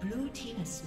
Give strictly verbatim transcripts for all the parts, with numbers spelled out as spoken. Blue team has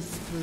Spree.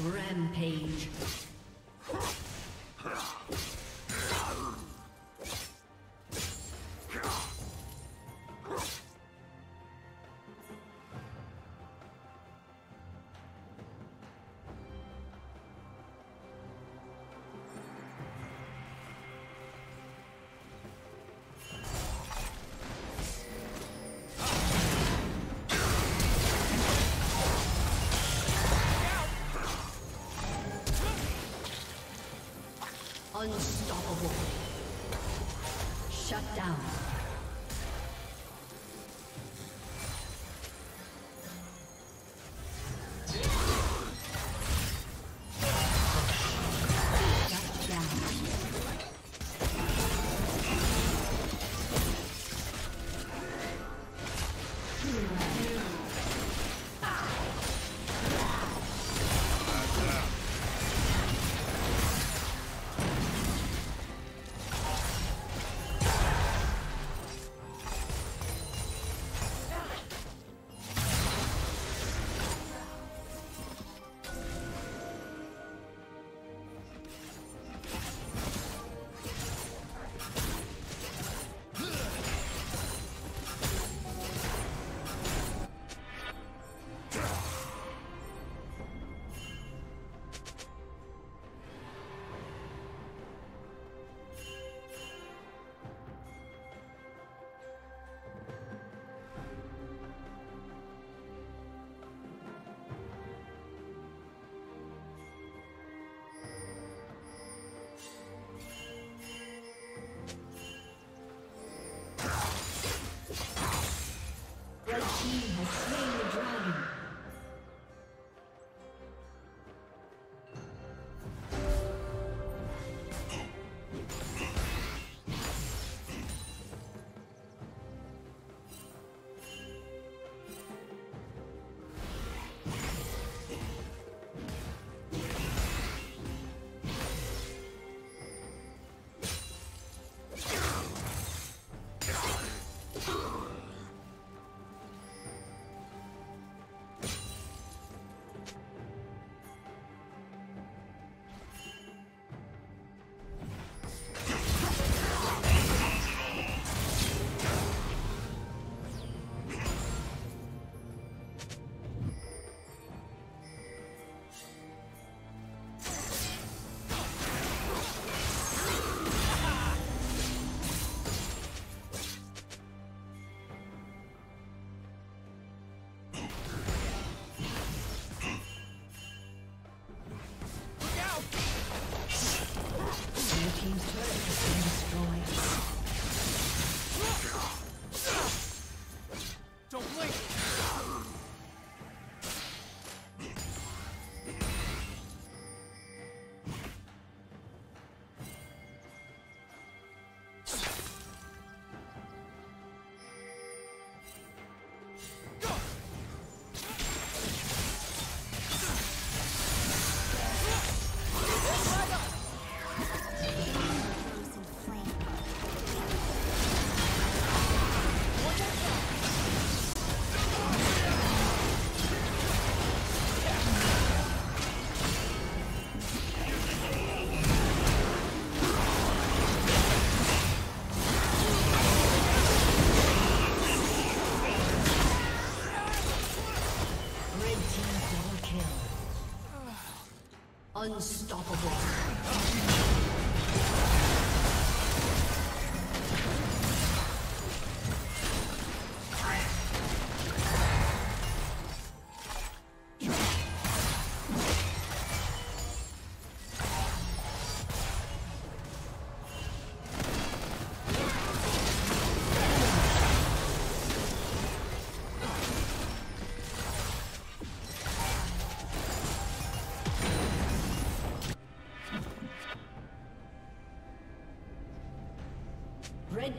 Rampage. Unstoppable. Shut down. Your team's turret has been destroyed. Don't blink! Unstoppable. Red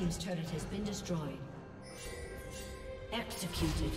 Team's turret has been destroyed. Executed.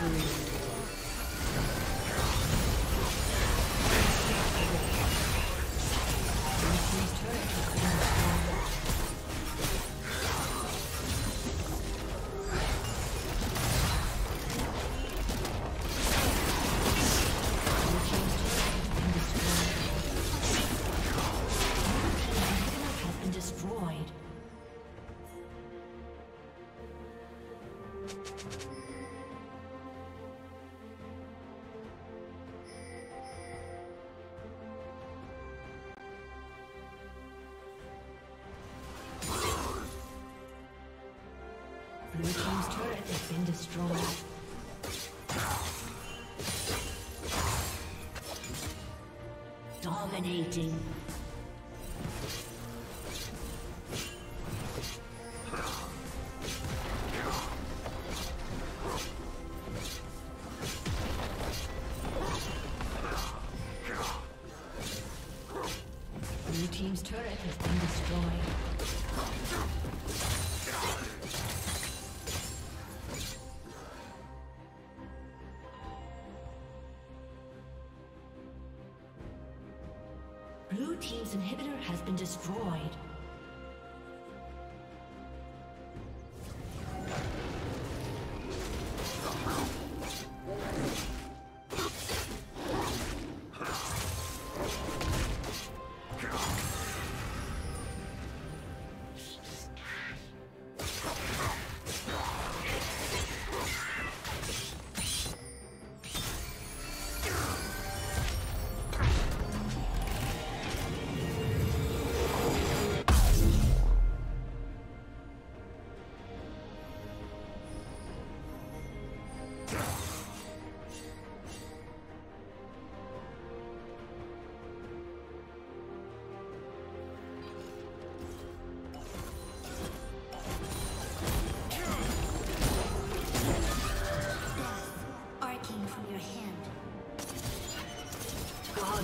Blue team's turret has been destroyed. Dominating. Blue team's turret has been destroyed. Blue team's inhibitor has been destroyed.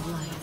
Blood.